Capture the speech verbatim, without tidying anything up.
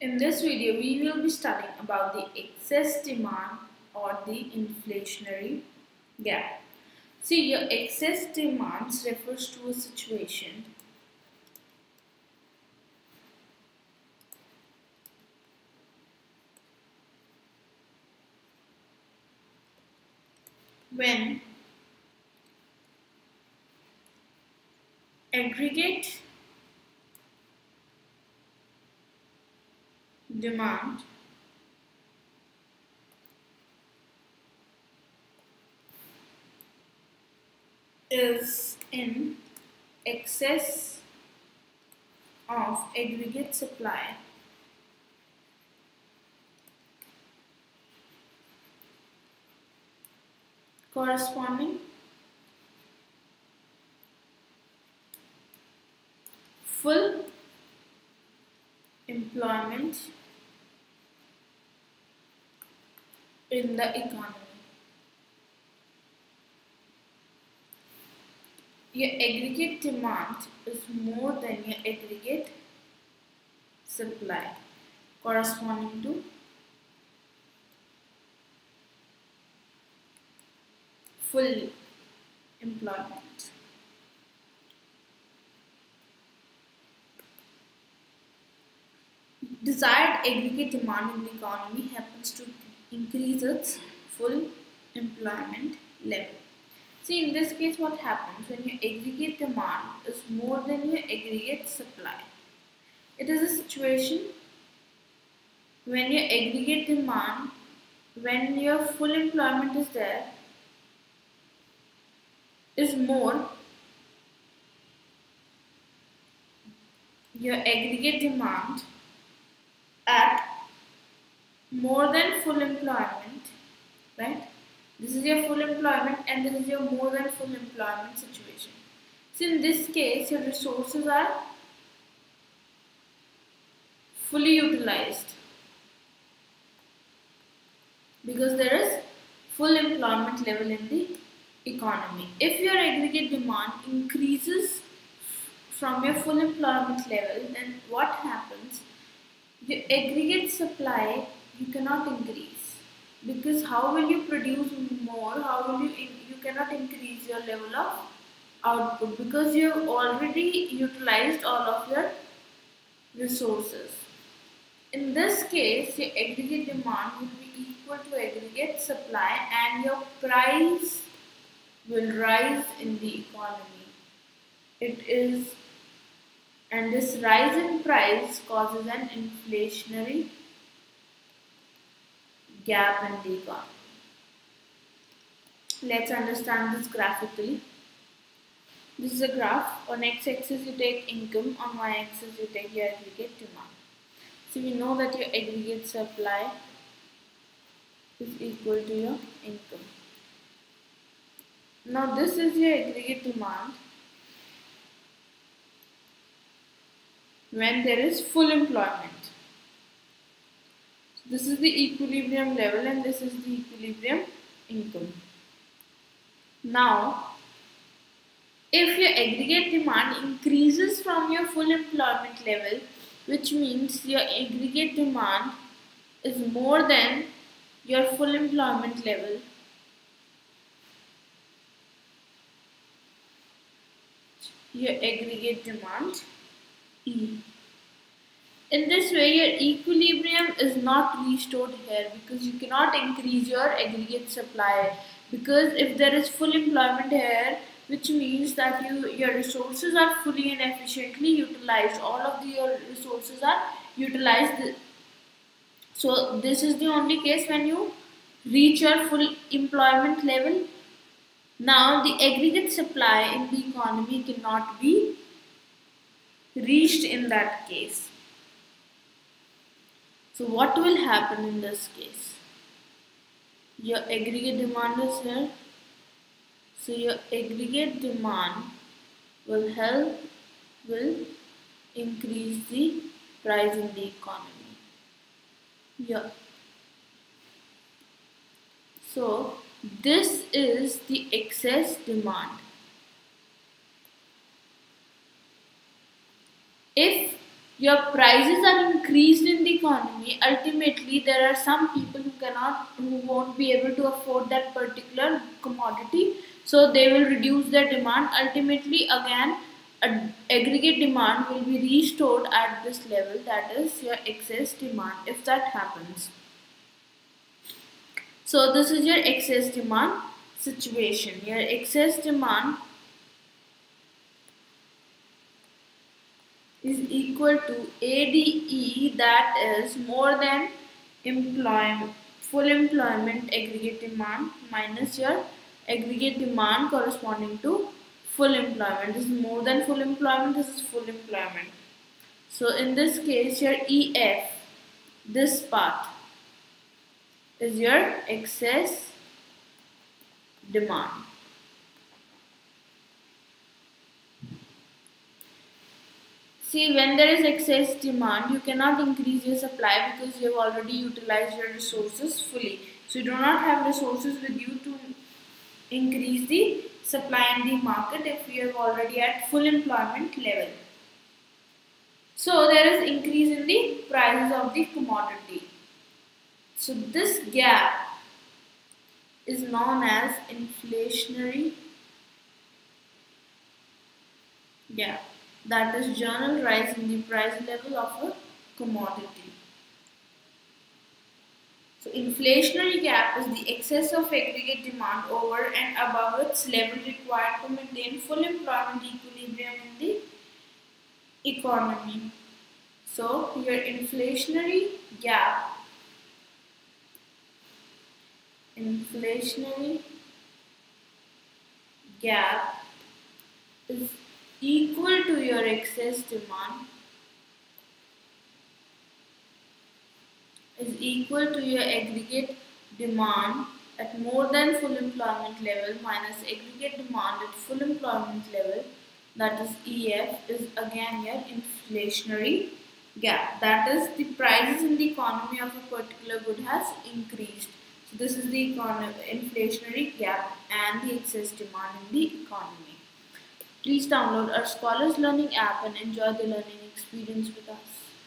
In this video, we will be studying about the excess demand or the inflationary gap. See, your excess demand refers to a situation when aggregate demand is in excess of aggregate supply, corresponding full employment in the economy. Your aggregate demand is more than your aggregate supply, corresponding to full employment. Desired aggregate demand in the economy happens to increase its full employment level. See, in this case, what happens when your aggregate demand is more than your aggregate supply? It is a situation when your aggregate demand, when your full employment is there, is more. Your aggregate demand at more than full employment, right? This is your full employment and this is your more than full employment situation. So in this case, your resources are fully utilized because there is full employment level in the economy. If your aggregate demand increases from your full employment level, then what happens? Your aggregate supply you cannot increase, because how will you produce more? How will you you cannot increase your level of output because you have already utilized all of your resources. In this case, your aggregate demand will be equal to aggregate supply and your price will rise in the economy. It is and this rise in price causes an inflationary gap in the economy. Let's understand this graphically. This is a graph. On x-axis you take income, on y-axis you take your aggregate demand. So we know that your aggregate supply is equal to your income. Now this is your aggregate demand when there is full employment. So this is the equilibrium level and this is the equilibrium income. Now, if your aggregate demand increases from your full employment level, which means your aggregate demand is more than your full employment level, your aggregate demand. In this way, your equilibrium is not restored here because you cannot increase your aggregate supply, because if there is full employment here, which means that you your resources are fully and efficiently utilized. All of the, your resources are utilized. So this is the only case when you reach your full employment level. Now the aggregate supply in the economy cannot be reached in that case. So what will happen in this case? Your aggregate demand is here. So your aggregate demand will help will increase the price in the economy. Yeah. So this is the excess demand. If Your prices are increased in the economy. Ultimately, there are some people who cannot, who won't be able to afford that particular commodity. So they will reduce their demand. Ultimately, again, aggregate demand will be restored at this level, that is your excess demand, if that happens. So this is your excess demand situation. Your excess demand is equal to A D E, that is more than employment, full employment aggregate demand minus your aggregate demand corresponding to full employment. This is more than full employment, this is full employment. So in this case, your E F, this part, is your excess demand. See, when there is excess demand, you cannot increase your supply because you have already utilized your resources fully. So you do not have resources with you to increase the supply in the market if you have already at full employment level. So there is increase in the prices of the commodity. So this gap is known as inflationary gap. That is general rise in the price level of a commodity. So inflationary gap is the excess of aggregate demand over and above its level required to maintain full employment equilibrium in the economy. So your inflationary gap, inflationary gap is equal to your excess demand, is equal to your aggregate demand at more than full employment level minus aggregate demand at full employment level, that is E F, is again your inflationary gap. That is, the prices in the economy of a particular good has increased. So this is the inflationary gap and the excess demand in the economy. Please download our Scholars Learning app and enjoy the learning experience with us.